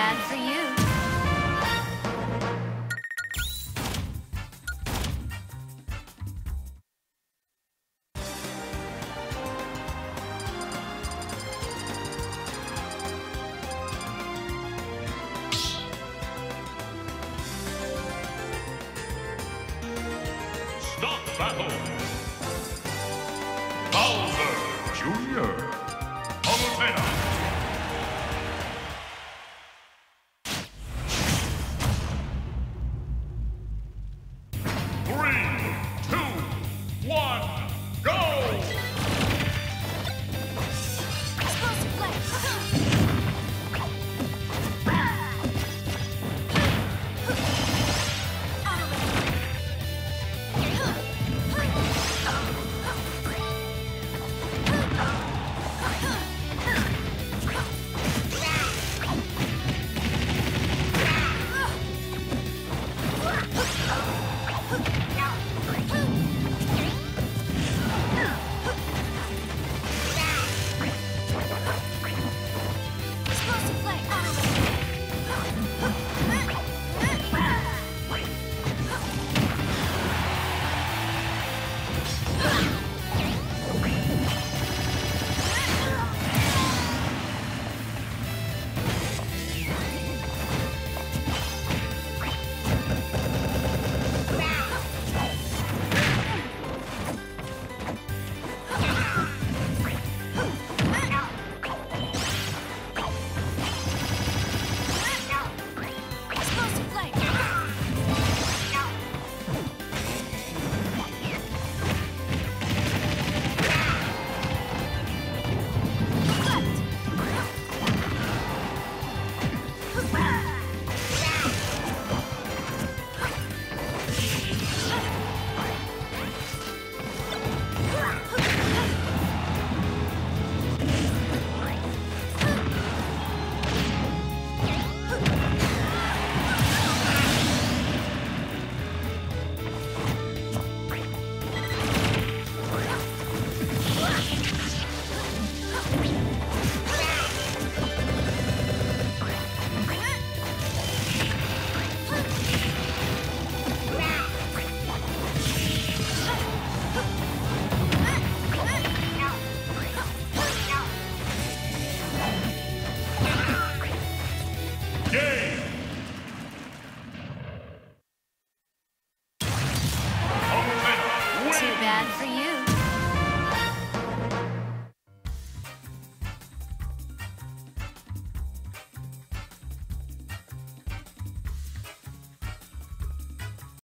bad for you. Stop battle! Bowser Jr. Olimar.